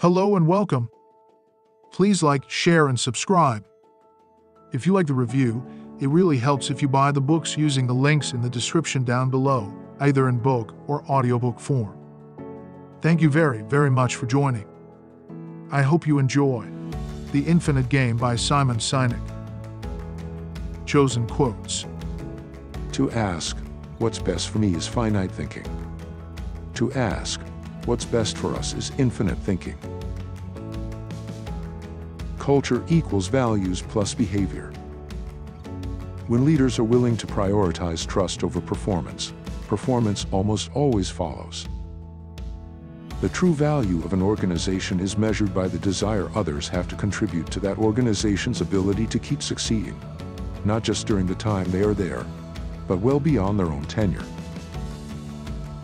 Hello and welcome. Please like, share, and subscribe. If you like the review, it really helps if you buy the books using the links in the description down below, either in book or audiobook form. Thank you very, very much for joining. I hope you enjoy The Infinite Game by Simon Sinek. Chosen quotes. To ask, what's best for me is finite thinking. To ask, what's best for us is infinite thinking. Culture equals values plus behavior. When leaders are willing to prioritize trust over performance, performance almost always follows. The true value of an organization is measured by the desire others have to contribute to that organization's ability to keep succeeding, not just during the time they are there, but well beyond their own tenure.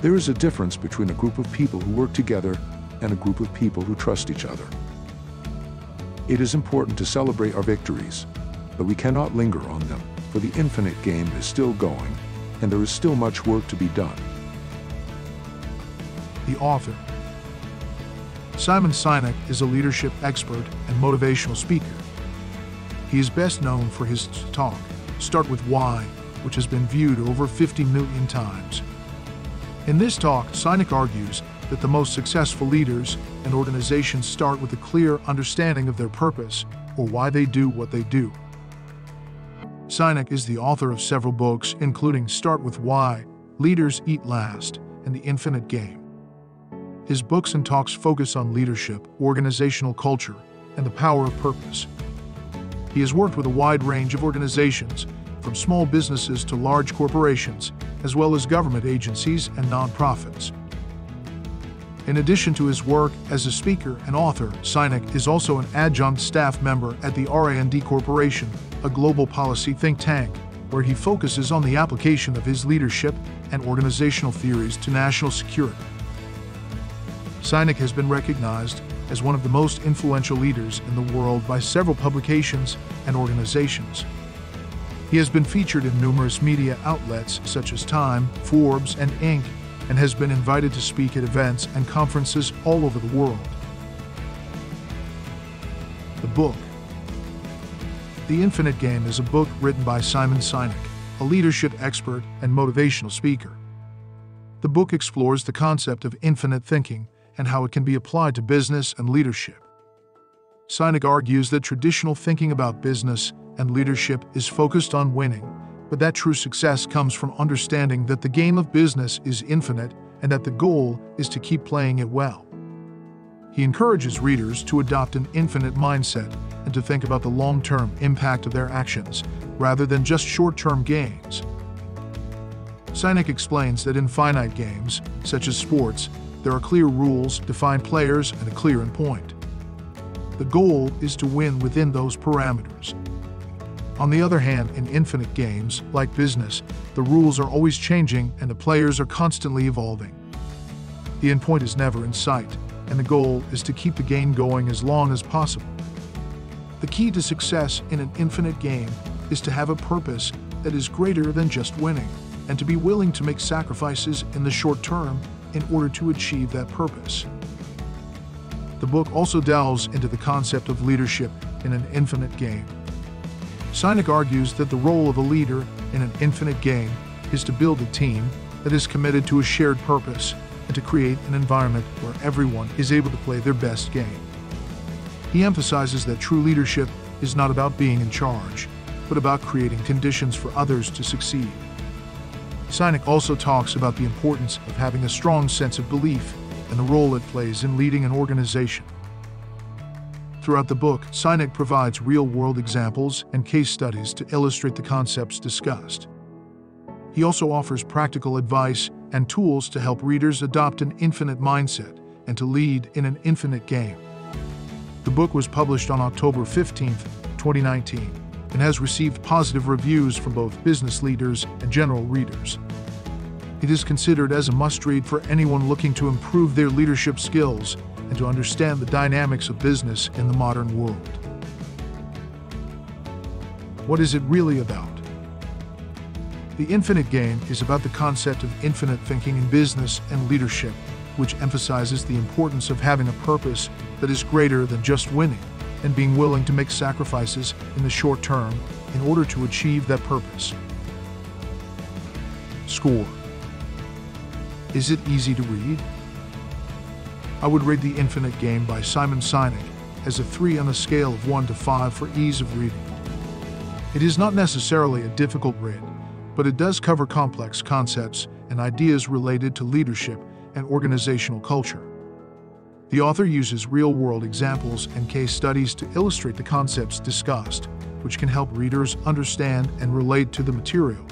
There is a difference between a group of people who work together and a group of people who trust each other. It is important to celebrate our victories, but we cannot linger on them, for the infinite game is still going, and there is still much work to be done. The author. Simon Sinek is a leadership expert and motivational speaker. He is best known for his talk, Start With Why, which has been viewed over 50 million times. In this talk, Sinek argues that the most successful leaders and organizations start with a clear understanding of their purpose, or why they do what they do. Sinek is the author of several books, including Start With Why, Leaders Eat Last, and The Infinite Game. His books and talks focus on leadership, organizational culture, and the power of purpose. He has worked with a wide range of organizations, from small businesses to large corporations, as well as government agencies and nonprofits. In addition to his work as a speaker and author, Sinek is also an adjunct staff member at the RAND Corporation, a global policy think tank, where he focuses on the application of his leadership and organizational theories to national security. Sinek has been recognized as one of the most influential leaders in the world by several publications and organizations. He has been featured in numerous media outlets such as Time, Forbes, and Inc., and has been invited to speak at events and conferences all over the world. The book. The Infinite Game is a book written by Simon Sinek, a leadership expert and motivational speaker. The book explores the concept of infinite thinking and how it can be applied to business and leadership. Sinek argues that traditional thinking about business and leadership is focused on winning, but that true success comes from understanding that the game of business is infinite and that the goal is to keep playing it well. He encourages readers to adopt an infinite mindset and to think about the long-term impact of their actions, rather than just short-term gains. Sinek explains that in finite games, such as sports, there are clear rules, defined players, and a clear end point. The goal is to win within those parameters. On the other hand, in infinite games, like business, the rules are always changing and the players are constantly evolving. The end point is never in sight, and the goal is to keep the game going as long as possible. The key to success in an infinite game is to have a purpose that is greater than just winning, and to be willing to make sacrifices in the short term in order to achieve that purpose. The book also delves into the concept of leadership in an infinite game. Sinek argues that the role of a leader in an infinite game is to build a team that is committed to a shared purpose and to create an environment where everyone is able to play their best game. He emphasizes that true leadership is not about being in charge, but about creating conditions for others to succeed. Sinek also talks about the importance of having a strong sense of belief and the role it plays in leading an organization. Throughout the book, Sinek provides real-world examples and case studies to illustrate the concepts discussed. He also offers practical advice and tools to help readers adopt an infinite mindset and to lead in an infinite game. The book was published on October 15, 2019, and has received positive reviews from both business leaders and general readers. It is considered as a must-read for anyone looking to improve their leadership skills and to understand the dynamics of business in the modern world. What is it really about? The Infinite Game is about the concept of infinite thinking in business and leadership, which emphasizes the importance of having a purpose that is greater than just winning, and being willing to make sacrifices in the short term in order to achieve that purpose. Score. Is it easy to read? I would rate The Infinite Game by Simon Sinek as a 3 on a scale of 1 to 5 for ease of reading. It is not necessarily a difficult read, but it does cover complex concepts and ideas related to leadership and organizational culture. The author uses real-world examples and case studies to illustrate the concepts discussed, which can help readers understand and relate to the material.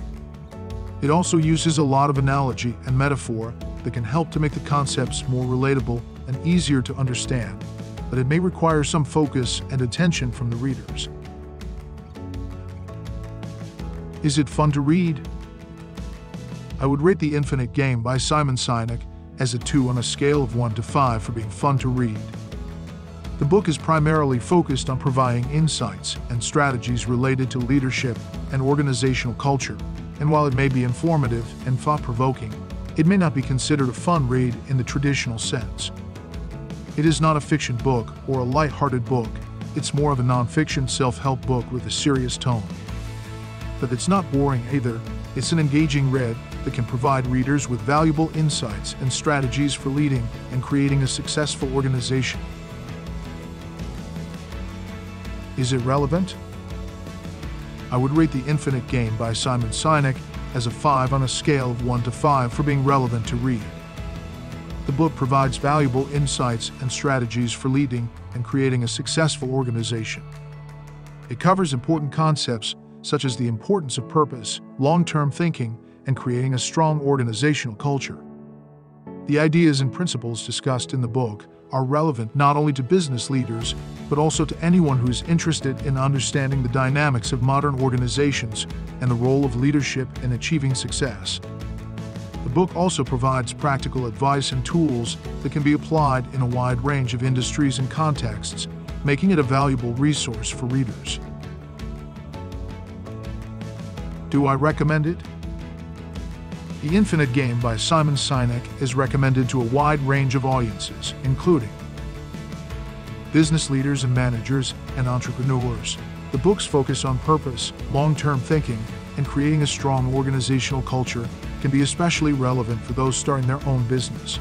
It also uses a lot of analogy and metaphor that can help to make the concepts more relatable and easier to understand, but it may require some focus and attention from the readers. Is it fun to read? I would rate The Infinite Game by Simon Sinek as a 2 on a scale of 1 to 5 for being fun to read. The book is primarily focused on providing insights and strategies related to leadership and organizational culture, and while it may be informative and thought-provoking, it may not be considered a fun read in the traditional sense. It is not a fiction book or a light-hearted book, it's more of a non-fiction self-help book with a serious tone. But it's not boring either, it's an engaging read that can provide readers with valuable insights and strategies for leading and creating a successful organization. Is it relevant? I would rate The Infinite Game by Simon Sinek as a 5 on a scale of 1 to 5 for being relevant to read. The book provides valuable insights and strategies for leading and creating a successful organization. It covers important concepts such as the importance of purpose, long-term thinking, and creating a strong organizational culture. The ideas and principles discussed in the book are relevant not only to business leaders, but also to anyone who is interested in understanding the dynamics of modern organizations and the role of leadership in achieving success. The book also provides practical advice and tools that can be applied in a wide range of industries and contexts, making it a valuable resource for readers. Do I recommend it? The Infinite Game by Simon Sinek is recommended to a wide range of audiences, including business leaders and managers and entrepreneurs. The book's focus on purpose, long-term thinking, and creating a strong organizational culture can be especially relevant for those starting their own business.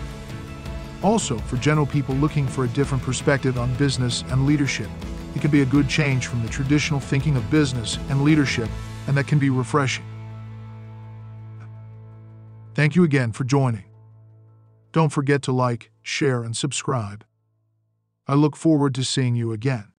Also, for general people looking for a different perspective on business and leadership, it can be a good change from the traditional thinking of business and leadership, and that can be refreshing. Thank you again for joining. Don't forget to like, share, and subscribe. I look forward to seeing you again.